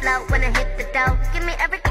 flow when I hit the dough. Give me everything.